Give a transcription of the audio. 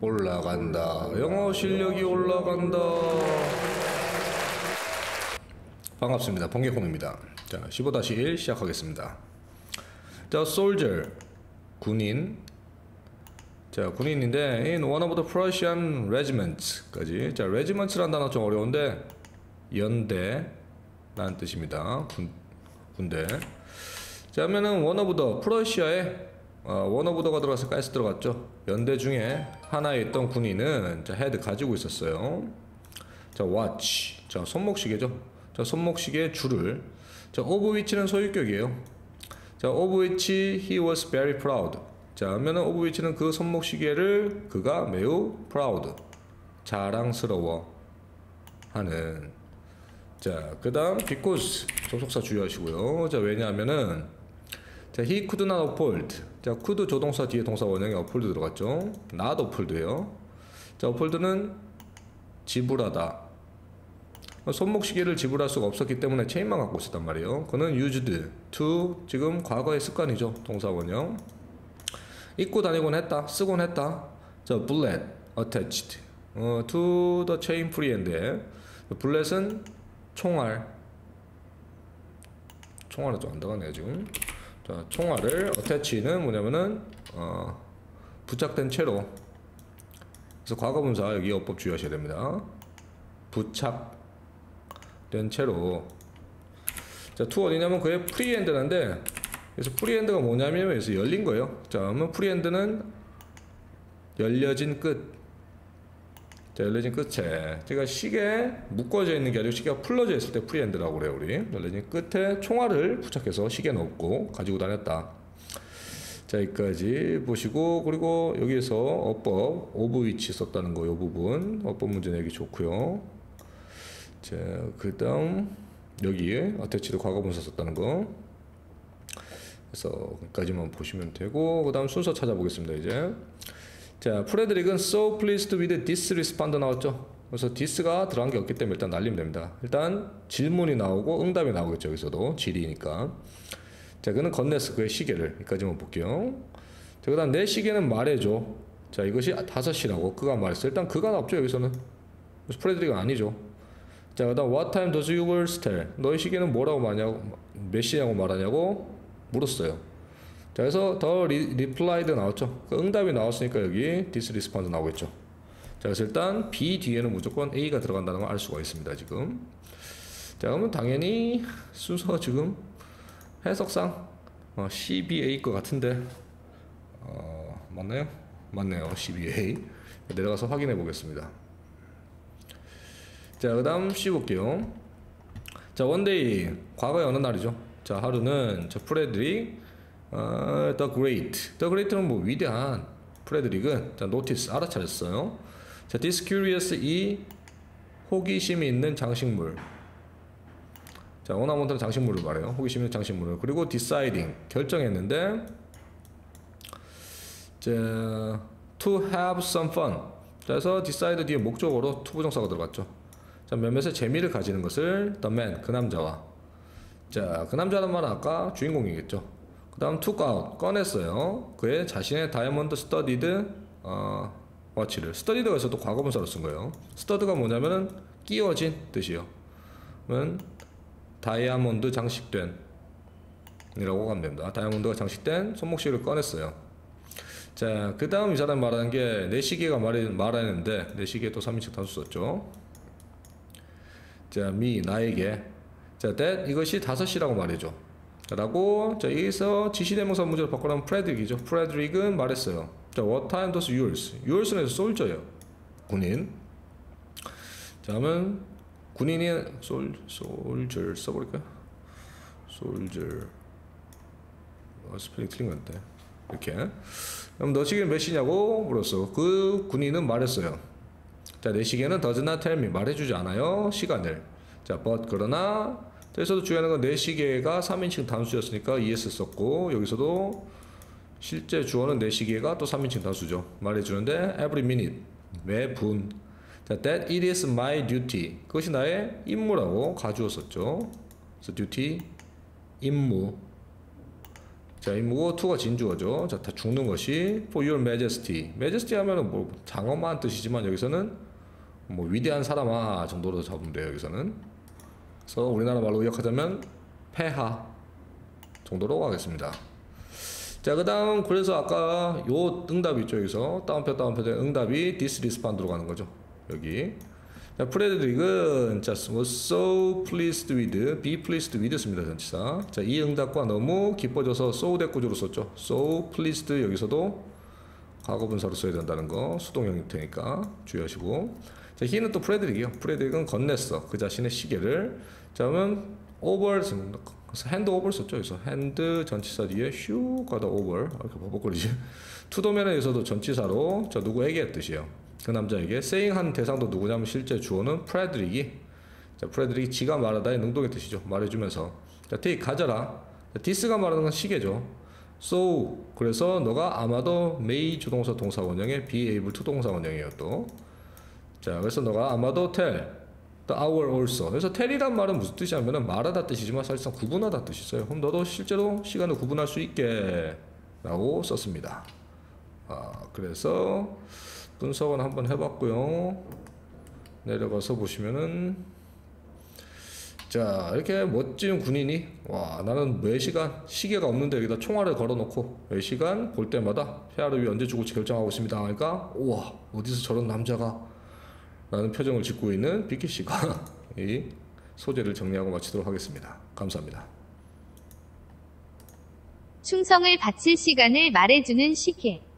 올라간다. 영어 실력이 올라간다. 반갑습니다. 번개콩입니다. 자, 15-1 시작하겠습니다. The soldier, 군인. 자, 군인인데 in one of the Prussian regiments까지. 자, regiments란 단어 좀 어려운데 연대 라는 뜻입니다. 군대. 자, 하면은 one of the, 프러시아의 one of the가 들어갔으니까 S 들어갔죠. 연대 중에 하나에 있던 군인은 자, head 가지고 있었어요. 자, watch. 자, 손목시계죠. 자, 손목시계 줄을. 자, of which는 소유격이에요. 자, of which he was very proud. 자, 하면은 of which는 그 손목시계를 그가 매우 proud, 자랑스러워 하는. 자, 그 다음 because 접속사 주의하시고요. 자, 왜냐하면은 자, he could not afford. 자, could 조동사 뒤에 동사 원형에 afford 들어갔죠. not afford예요. 자, afford는 지불하다. 손목시계를 지불할 수가 없었기 때문에 체인만 갖고 있었단 말이에요. 그는 used to, 지금 과거의 습관이죠. 동사원형. 입고 다니곤 했다, 쓰곤 했다. 자, bullet attached to the chain free hand에. bullet은 총알. 총알은 좀 안 들어가네요 지금. 자, 총알을 attach는 뭐냐면은 부착된 채로. 그래서 과거분사 여기 어법 주의하셔야 됩니다. 부착 된 채로. 자, to 어디냐면 그의 프리핸드인데, 그래서 프리핸드가 뭐냐면 여기서 열린 거예요. 자, 그러면 프리핸드는 열려진 끝. 자, 열려진 끝에. 제가 시계 묶어져 있는 게 아니고 시계가 풀러져 있을 때 프리핸드라고 그래요, 우리. 열려진 끝에 총알을 부착해서 시계 넣고 가지고 다녔다. 자, 여기까지 보시고, 그리고 여기에서 어법 오브 위치 썼다는 거, 요 부분 어법 문제 내기 좋고요. 자, 그 다음 여기에 어태치도 과거분사 썼다는 거. 그래서 여기까지만 보시면 되고, 그 다음 순서 찾아보겠습니다 이제. 자, 프레드릭은 so pleased with this respond 나왔죠. 그래서 this가 들어간 게 없기 때문에 일단 날리면 됩니다. 일단 질문이 나오고 응답이 나오겠죠. 여기서도 질의니까. 자, 그는 건넸어, 그의 시계를. 여기까지만 볼게요. 자, 그 다음 내 시계는 말해줘. 자, 이것이 5시라고 그가 말했어. 일단 그가 나왔죠 여기서는. 그래서 프레드릭은 아니죠. 자, 그 다음 What time does yours tell? 너의 시계는 뭐라고 말하냐고, 몇 시냐고 말하냐고 물었어요. 자, 그래서 더 replied 나왔죠. 그러니까 응답이 나왔으니까 여기 this respond 나오겠죠. 자, 그래서 일단 B 뒤에는 무조건 A가 들어간다는 걸 알 수가 있습니다 지금. 자, 그러면 당연히 순서 지금 해석상 CBA 것 같은데 맞나요? 맞네요, CBA. 내려가서 확인해 보겠습니다. 자, 그 다음 C 볼게요. 자, 원데이 과거의 어느 날이죠. 자, 하루는 저 프레드릭 the great. the great는 뭐 위대한. 프레드릭은 자, notice 알아차렸어요. 자, this curious, 이 호기심이 있는 장식물. 자, 원어원들은 장식물을 말해요. 호기심 있는 장식물을. 그리고 deciding 결정했는데 자, to have some fun. 자, 그래서 decide 뒤에 목적어로 to 부정사가 들어갔죠. 자, 몇몇의 재미를 가지는 것을 the man, 그 남자와. 자, 그 남자란 말은 아까 주인공이겠죠. 그 다음 took out, 꺼냈어요. 그의 자신의 다이아몬드 studied watch를. studied가 있어도 과거분사로 쓴 거예요. studied가 뭐냐면은 끼워진 뜻이에요. 그러면 다이아몬드 장식된 이라고 하면 됩니다. 다이아몬드가 장식된 손목시계를 꺼냈어요. 자, 그 다음 이 사람 말하는 게 내 시계가 말하는데, 내 시계에 또 3인칭 단수 썼죠. 자, me, 나에게. 자, that, 이것이 5시라고 말해줘. 라고. 자, 여기서 지시대명사 문제로 바꾸라면 프레드릭이죠. 프레드릭은 말했어요. 자, what time does yours? yours는 soldier예요. 군인. 자, 하면 군인이 soldier 써버릴까요? soldier. 스펠링 틀린 것 같아. 이렇게. 그럼 너 시계는 몇 시냐고 물었어. 그 군인은 말했어요. 자, 내 시계는 does not tell me, 말해주지 않아요 시간을. 자, but 그러나. 자, 여기서도 주의하는 건 내 시계가 3인칭 단수였으니까 es 썼고, 여기서도 실제 주어는 내 시계가 또 3인칭 단수죠. 말해주는데 every minute, 매분. 자, that it is my duty, 그것이 나의 임무라고 가주었었죠. 그래서 duty, 임무. 자, 인무고 투가 진주어죠. 자, 다 죽는 것이 for your majesty. majesty 하면은 뭐 장엄한 뜻이지만 여기서는 뭐 위대한 사람아 정도로 잡으면 돼요. 여기서는. 그래서 우리나라 말로 의역하자면 폐하 정도로 가겠습니다. 자, 그 다음, 그래서 아까 요 응답이 있죠. 여기서 다운표 다운표 된 응답이 disrespond로 가는 거죠. 여기. 자, 프레드릭은 was so pleased with, be pleased with 씁니다. 전치사. 자, 이 응답과 너무 기뻐져서 so 대꾸조로 썼죠. so pleased 여기서도 과거분사로 써야 된다는 거 수동형 형태니까 주의하시고. 자, he는 또 프레드릭이요. 프레드릭은 건넸어 그 자신의 시계를. 자, 그러면 over hand over 썼죠. 여기서 hand 전치사 뒤에 휴 가다 over 이렇게 버벅거리지. to 도면에서도 전치사로 자 누구에게 뜻이에요. 그 남자에게 saying한 대상도 누구냐면 실제 주어는 프레드릭이. 자, 프레드릭이 지가 말하다의 능동의 뜻이죠. 말해주면서. 자, take 가져라. 자, this가 말하는 건 시계죠. so 그래서 너가 아마도 may 주동사 동사 원형에 be able to 동사 원형이에요 또. 자, 그래서 너가 아마도 tell the hour also. 그래서 tell이란 말은 무슨 뜻이냐면은 말하다 뜻이지만 사실상 구분하다 뜻이 있어요. 그럼 너도 실제로 시간을 구분할 수 있게 라고 썼습니다. 아, 그래서 분석은 한번 해봤고요. 내려가서 보시면은 자 이렇게 멋진 군인이 와 나는 매시간 시계가 없는데 여기다 총알을 걸어놓고 매시간 볼 때마다 폐하를 위해 언제 죽을지 결정하고 있습니다. 그러니까 우와 어디서 저런 남자가 라는 표정을 짓고 있는 비키씨가 이 소재를 정리하고 마치도록 하겠습니다. 감사합니다. 충성을 바칠 시간을 말해주는 시계.